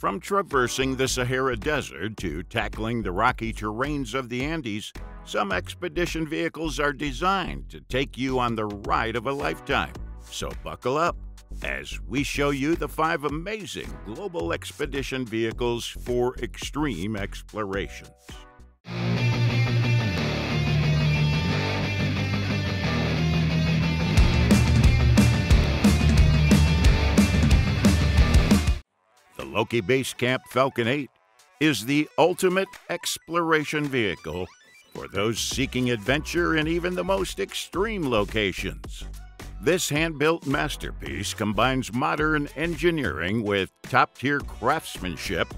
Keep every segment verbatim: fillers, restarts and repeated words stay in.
From traversing the Sahara Desert to tackling the rocky terrains of the Andes, some expedition vehicles are designed to take you on the ride of a lifetime. So buckle up as we show you the five amazing global expedition vehicles for extreme explorations. Loki Base Camp Falcon eight is the ultimate exploration vehicle for those seeking adventure in even the most extreme locations. This hand-built masterpiece combines modern engineering with top-tier craftsmanship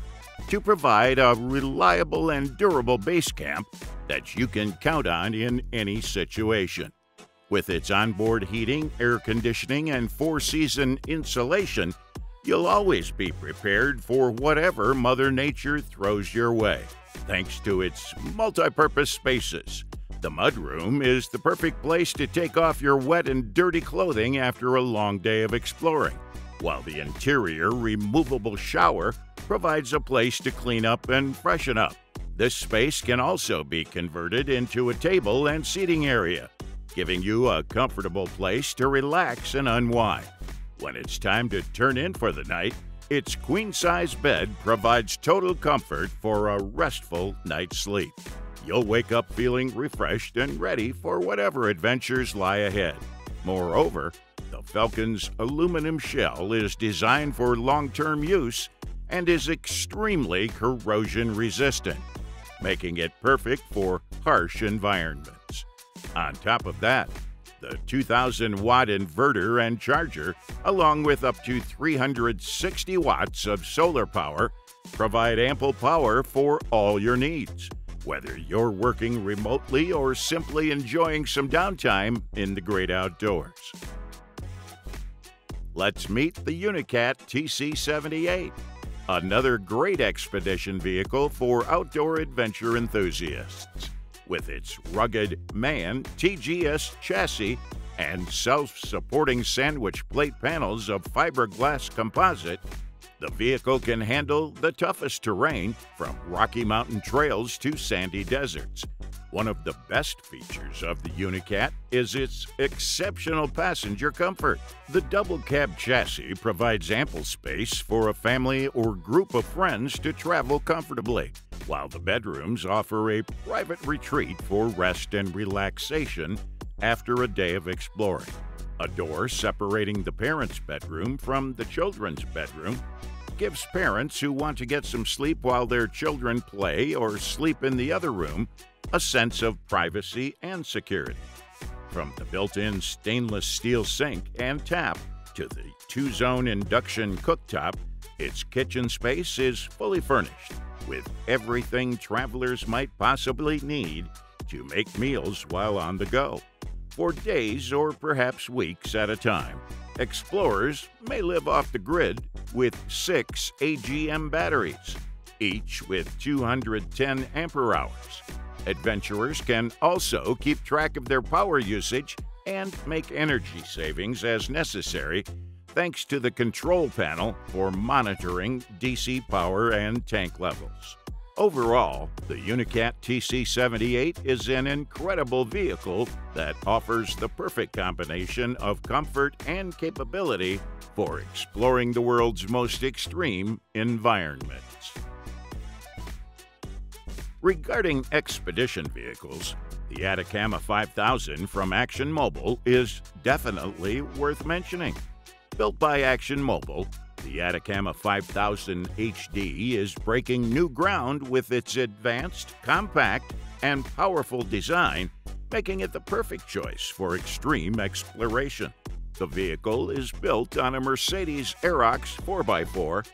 to provide a reliable and durable base camp that you can count on in any situation. With its onboard heating, air conditioning, and four-season insulation, you'll always be prepared for whatever Mother Nature throws your way. Thanks to its multi-purpose spaces, the mudroom is the perfect place to take off your wet and dirty clothing after a long day of exploring, while the interior removable shower provides a place to clean up and freshen up. This space can also be converted into a table and seating area, giving you a comfortable place to relax and unwind. When it's time to turn in for the night, its queen-size bed provides total comfort for a restful night's sleep. You'll wake up feeling refreshed and ready for whatever adventures lie ahead. Moreover, the Falcon's aluminum shell is designed for long-term use and is extremely corrosion-resistant, making it perfect for harsh environments. On top of that, the two thousand watt inverter and charger, along with up to three hundred sixty watts of solar power, provide ample power for all your needs, whether you're working remotely or simply enjoying some downtime in the great outdoors. Let's meet the Unicat T C seventy-eight, another great expedition vehicle for outdoor adventure enthusiasts. With its rugged MAN T G S chassis and self-supporting sandwich plate panels of fiberglass composite, the vehicle can handle the toughest terrain from Rocky Mountain trails to sandy deserts. One of the best features of the Unicat is its exceptional passenger comfort. The double cab chassis provides ample space for a family or group of friends to travel comfortably, while the bedrooms offer a private retreat for rest and relaxation after a day of exploring. A door separating the parents' bedroom from the children's bedroom gives parents who want to get some sleep while their children play or sleep in the other room a sense of privacy and security. From the built-in stainless steel sink and tap to the two-zone induction cooktop, its kitchen space is fully furnished with everything travelers might possibly need to make meals while on the go. For days or perhaps weeks at a time, explorers may live off the grid with six A G M batteries, each with two hundred ten ampere hours. Adventurers can also keep track of their power usage and make energy savings as necessary, thanks to the control panel for monitoring D C power and tank levels. Overall, the Unicat T C seventy-eight is an incredible vehicle that offers the perfect combination of comfort and capability for exploring the world's most extreme environments. Regarding expedition vehicles, the Atacama five thousand from Action Mobile is definitely worth mentioning. Built by Action Mobile, the Atacama five thousand H D is breaking new ground with its advanced, compact, and powerful design, making it the perfect choice for extreme exploration. The vehicle is built on a Mercedes Aerox four by four,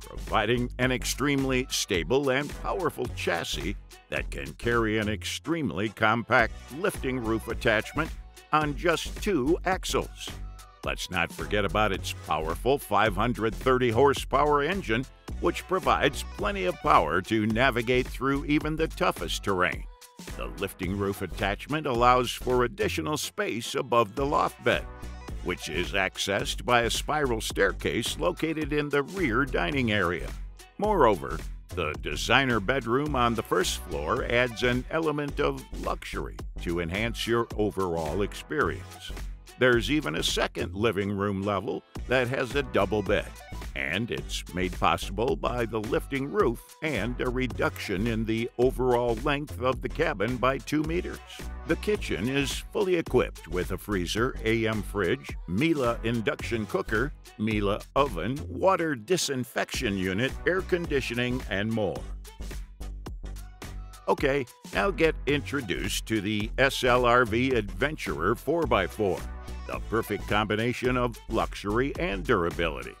providing an extremely stable and powerful chassis that can carry an extremely compact lifting roof attachment on just two axles. Let's not forget about its powerful five hundred thirty horsepower engine, which provides plenty of power to navigate through even the toughest terrain. The lifting roof attachment allows for additional space above the loft bed, which is accessed by a spiral staircase located in the rear dining area. Moreover, the designer bedroom on the first floor adds an element of luxury to enhance your overall experience. There's even a second living room level that has a double bed, and it's made possible by the lifting roof and a reduction in the overall length of the cabin by two meters. The kitchen is fully equipped with a freezer, A M fridge, Miele induction cooker, Miele oven, water disinfection unit, air conditioning, and more. Okay, now get introduced to the S L R V Adventurer four by four, the perfect combination of luxury and durability.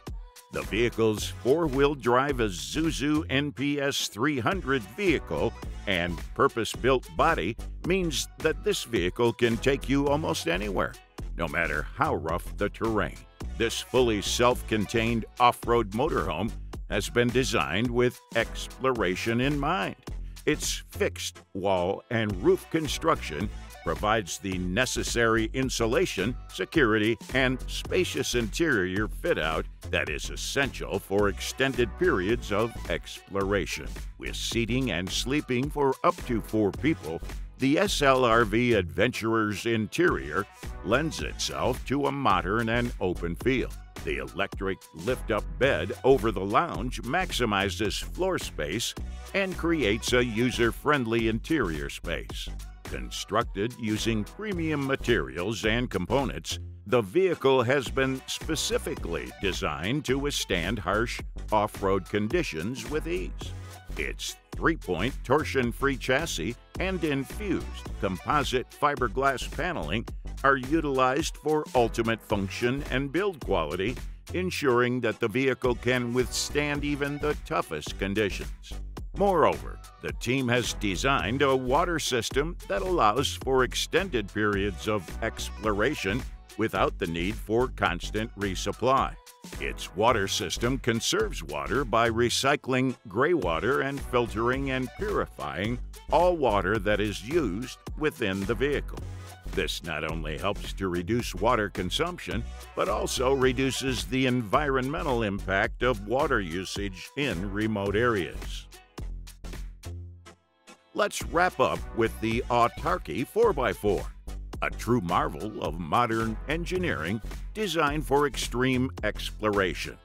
The vehicle's four-wheel drive Azuzu N P S three hundred vehicle and purpose-built body means that this vehicle can take you almost anywhere, no matter how rough the terrain. This fully self-contained off-road motorhome has been designed with exploration in mind. Its fixed wall and roof construction provides the necessary insulation, security, and spacious interior fit-out that is essential for extended periods of exploration. With seating and sleeping for up to four people, the S L R V Adventurer's interior lends itself to a modern and open feel. The electric lift-up bed over the lounge maximizes floor space and creates a user-friendly interior space. Constructed using premium materials and components, the vehicle has been specifically designed to withstand harsh off-road conditions with ease. Its three-point torsion-free chassis and infused composite fiberglass paneling are utilized for ultimate function and build quality, ensuring that the vehicle can withstand even the toughest conditions. Moreover, the team has designed a water system that allows for extended periods of exploration without the need for constant resupply. Its water system conserves water by recycling gray water and filtering and purifying all water that is used within the vehicle. This not only helps to reduce water consumption, but also reduces the environmental impact of water usage in remote areas. Let's wrap up with the Autarky four by four, a true marvel of modern engineering designed for extreme exploration.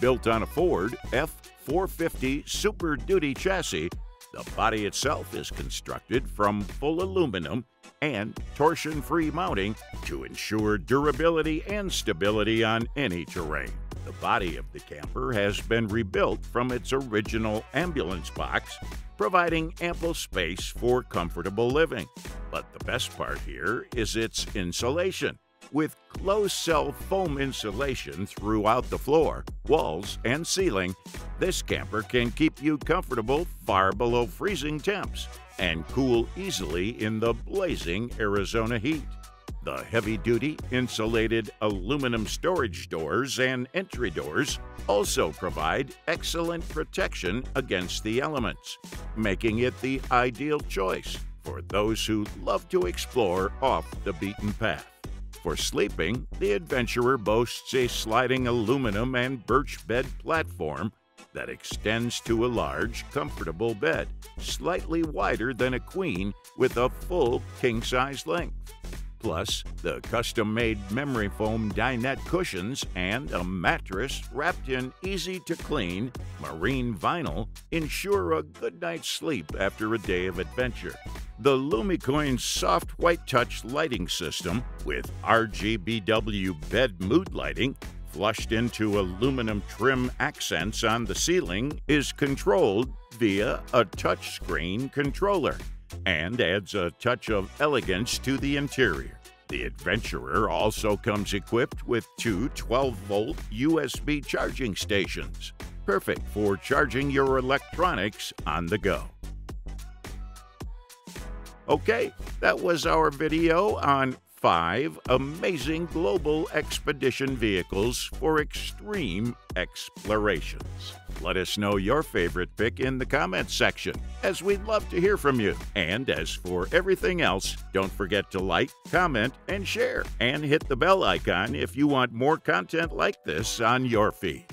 Built on a Ford F four fifty Super Duty chassis, the body itself is constructed from full aluminum and torsion-free mounting to ensure durability and stability on any terrain. The body of the camper has been rebuilt from its original ambulance box, providing ample space for comfortable living. But the best part here is its insulation, with closed-cell foam insulation throughout the floor, walls, and ceiling. This camper can keep you comfortable far below freezing temps and cool easily in the blazing Arizona heat. The heavy-duty insulated aluminum storage doors and entry doors also provide excellent protection against the elements, making it the ideal choice for those who love to explore off the beaten path. For sleeping, the Adventurer boasts a sliding aluminum and birch bed platform that extends to a large, comfortable bed, slightly wider than a queen with a full king-size length. Plus, the custom-made memory foam dinette cushions and a mattress wrapped in easy-to-clean marine vinyl ensure a good night's sleep after a day of adventure. The Lumicoin's soft white touch lighting system with R G B W bed mood lighting flushed into aluminum trim accents on the ceiling is controlled via a touchscreen controller and adds a touch of elegance to the interior. The Adventurer also comes equipped with two twelve-volt U S B charging stations, perfect for charging your electronics on the go. Okay, that was our video on five amazing global expedition vehicles for extreme explorations. Let us know your favorite pick in the comments section, as we'd love to hear from you. And as for everything else, don't forget to like, comment, and share, and hit the bell icon if you want more content like this on your feed.